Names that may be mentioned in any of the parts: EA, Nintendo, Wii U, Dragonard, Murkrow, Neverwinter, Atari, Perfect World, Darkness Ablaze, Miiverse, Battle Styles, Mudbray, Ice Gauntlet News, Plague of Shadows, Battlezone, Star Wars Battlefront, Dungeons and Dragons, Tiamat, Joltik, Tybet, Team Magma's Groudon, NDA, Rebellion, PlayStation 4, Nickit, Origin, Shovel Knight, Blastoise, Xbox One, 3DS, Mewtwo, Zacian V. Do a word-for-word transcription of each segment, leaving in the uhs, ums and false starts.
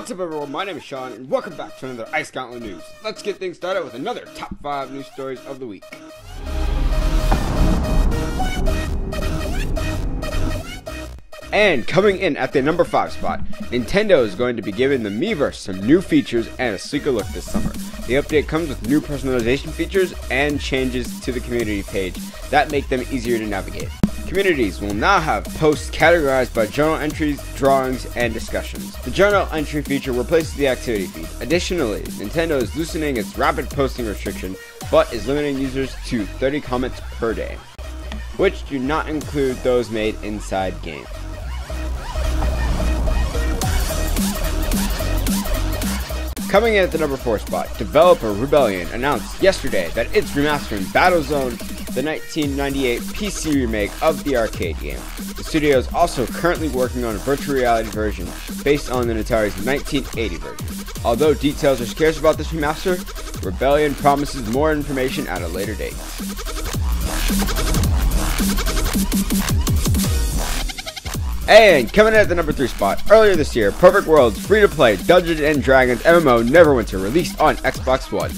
What's up everyone, my name is Sean and welcome back to another Ice Gauntlet News. Let's get things started with another top five news stories of the week. And coming in at the number five spot, Nintendo is going to be giving the Miiverse some new features and a sleeker look this summer. The update comes with new personalization features and changes to the community page that make them easier to navigate. Communities will now have posts categorized by journal entries, drawings, and discussions. The journal entry feature replaces the activity feed. Additionally, Nintendo is loosening its rapid posting restriction, but is limiting users to thirty comments per day, which do not include those made inside game. Coming in at the number four spot, developer Rebellion announced yesterday that it's remastering Battlezone, the nineteen ninety-eight P C remake of the arcade game. The studio is also currently working on a virtual reality version based on the Atari's nineteen eighty version. Although details are scarce about this remaster, Rebellion promises more information at a later date. And coming in at the number three spot, earlier this year, Perfect World's free-to-play Dungeons and Dragons M M O Neverwinter released on Xbox One.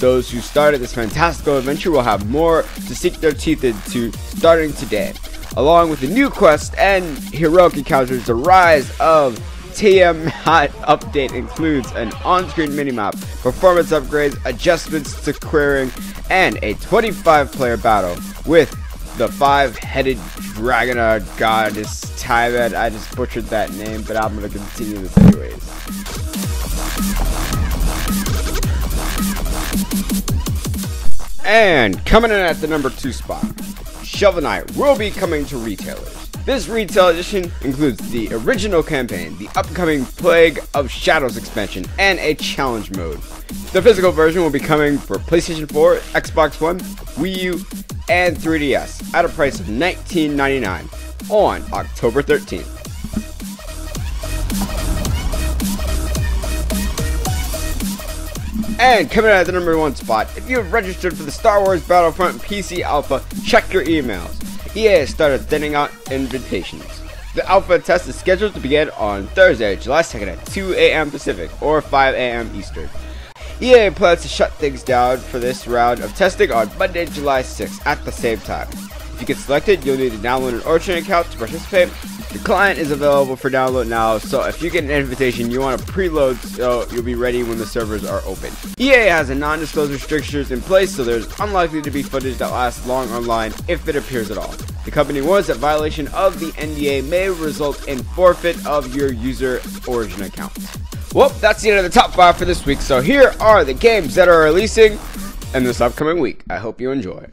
Those who started this fantastical adventure will have more to sink their teeth into starting today, along with the new quest and heroic encounters. The Rise of Tiamat update includes an on-screen minimap, performance upgrades, adjustments to clearing, and a twenty-five player battle with the five-headed Dragonard goddess Tybet. I just butchered that name, but I'm gonna continue this anyways. And coming in at the number two spot, Shovel Knight will be coming to retailers. This retail edition includes the original campaign, the upcoming Plague of Shadows expansion, and a challenge mode. The physical version will be coming for PlayStation four, Xbox One, Wii U, and three D S at a price of nineteen ninety-nine dollars on October thirteenth. And coming out at the number one spot, if you have registered for the Star Wars Battlefront P C Alpha, check your emails. E A has started sending out invitations. The Alpha test is scheduled to begin on Thursday, July second at two A M Pacific or five A M Eastern. E A plans to shut things down for this round of testing on Monday, July sixth at the same time. If you get selected, you'll need to download an Origin account to participate. The client is available for download now, so if you get an invitation, you want to preload so you'll be ready when the servers are open. E A has a non-disclosure restrictions in place, so there's unlikely to be footage that lasts long online if it appears at all. The company warns that violation of the N D A may result in forfeit of your user Origin account. Well, that's the end of the top five for this week, so here are the games that are releasing in this upcoming week. I hope you enjoy.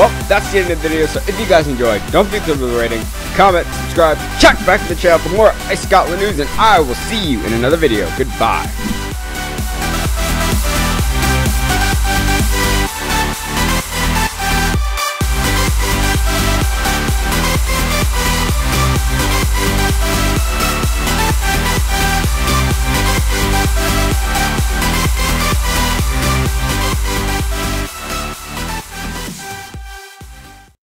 Well, that's the end of the video, so if you guys enjoyed, don't forget to leave a rating, comment, subscribe, check back to the channel for more Ice Gauntlet News, and I will see you in another video. Goodbye.